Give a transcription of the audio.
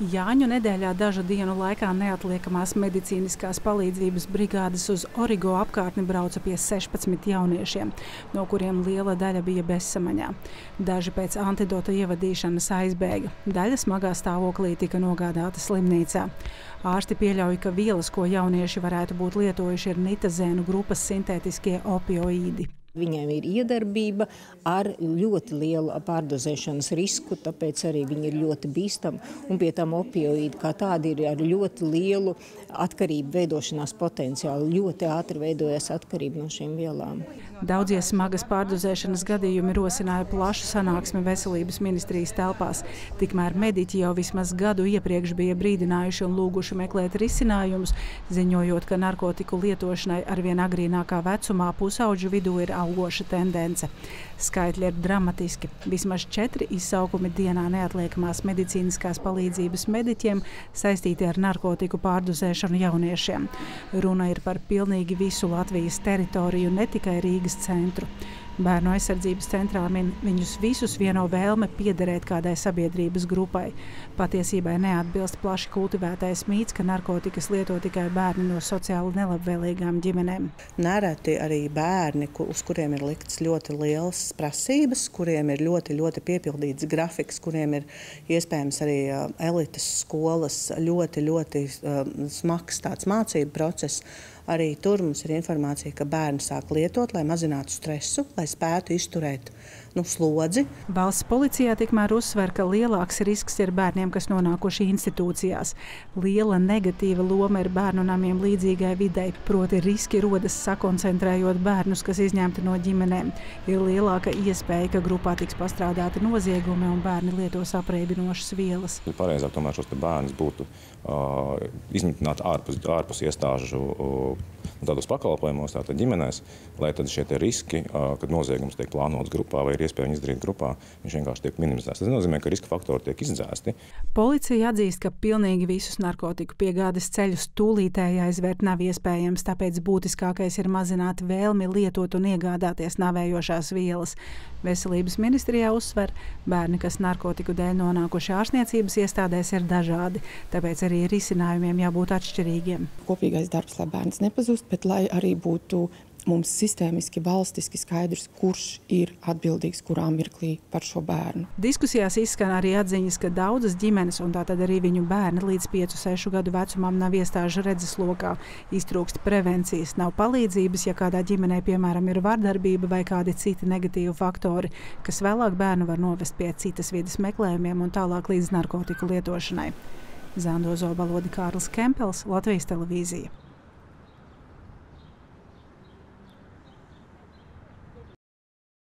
Jāņu nedēļā dažu dienu laikā neatliekamās medicīniskās palīdzības brigādes uz Origo apkārtni brauca pie 16 jauniešiem, no kuriem liela daļa bija bezsamaņā. Daži pēc antidota ievadīšanas aizbēga, daļa smagā stāvoklī tika nogādāta slimnīcā. Ārsti pieļauj, ka vielas, ko jaunieši varētu būt lietojuši, ir nitazēnu grupas sintētiskie opioīdi. Viņiem ir iedarbība ar ļoti lielu pārdozēšanas risku, tāpēc arī viņi ir ļoti bīstami. Un pie tam opioīdi kā tādi ir ar ļoti lielu atkarību veidošanās potenciālu. Ļoti ātri veidojas atkarība no šīm vielām. Daudzie smagas pārdozēšanas gadījumi rosināja plašu sanāksmi Veselības ministrijas telpās. Tikmēr mediķi jau vismaz gadu iepriekš bija brīdinājuši un lūguši meklēt risinājumus, ziņojot, ka narkotiku lietošanai arvien agrīnākā vecumā pusauģu vidū ir augoša tendence. Skaitļi ir dramatiski. Vismaz 4 izsaukumi dienā neatliekamās medicīniskās palīdzības mediķiem saistīti ar narkotiku pārdozēšanu jauniešiem. Runa ir par pilnīgi visu Latvijas teritoriju, ne tikai Rīgas centru. Bērnu aizsardzības centrā min viņus visus vieno vēlme piederēt kādai sabiedrības grupai. Patiesībai neatbilst plaši kultivētais mīts, ka narkotikas lieto tikai bērni no sociāli nelabvēlīgām ģimenēm. Nereti arī bērni, uz kuriem ir likts ļoti liels prasības, kuriem ir ļoti piepildīts grafiks, kuriem ir iespējams arī elites skolas ļoti smags tāds mācību process. Arī tur mums ir informācija, ka bērni sāk lietot, lai mazinātu stresu, lai spētu izturēt slodzi. Valsts policijā tikmēr uzsver, ka lielāks risks ir bērniem, kas nonākuši institūcijās. Liela negatīva loma ir bērnu namiem līdzīgai videi, proti riski rodas sakoncentrējot bērnus, kas izņemti no ģimenēm. Ir lielāka iespēja, ka grupā tiks pastrādāti noziegumi un bērni lietos apreibinošas vielas. Ir pareizāk tomēr šos bērnus būtu izņemtināt ārpus iestāžu tādos pakalpojumos, tātad ģimenēs, lai tad šie riski, kad noziegums tiek plānots grupā vai ir iespēja izdarīt grupā, viņš vienkārši tiek minimizēts. Tas nozīmē, ka riska faktori tiek izdzēsti. Policija atzīst, ka pilnīgi visus narkotiku piegādes ceļus tūlītēji aizvērt nav iespējams, tāpēc būtiskākais ir mazināt vēlmi lietot un iegādāties navējošās vielas. Veselības ministrijā uzsver, bērni, kas narkotiku dēļ nonākuši ārstniecības iestādēs, ir dažādi, tāpēc arī risinājumiem jābūt atšķirīgiem. Kopīgais darbs, lai bērns nepazūst, bet lai arī būtu mums sistēmiski, valstiski skaidrs, kurš ir atbildīgs kurā mirklī par šo bērnu. Diskusijās izskan arī atziņas, ka daudzas ģimenes un tātad arī viņu bērni līdz 5–6 gadu vecumam nav iestāžu redzeslokā, iztrūkst prevencijas, nav palīdzības, ja kādā ģimenē, piemēram, ir vardarbība vai kādi citi negatīvi faktori, kas vēlāk bērnu var novest pie citas vides meklējumiem un tālāk līdz narkotiku lietošanai. Zandozo Balodi, Kārlis Kempels, Latvijas televīzija.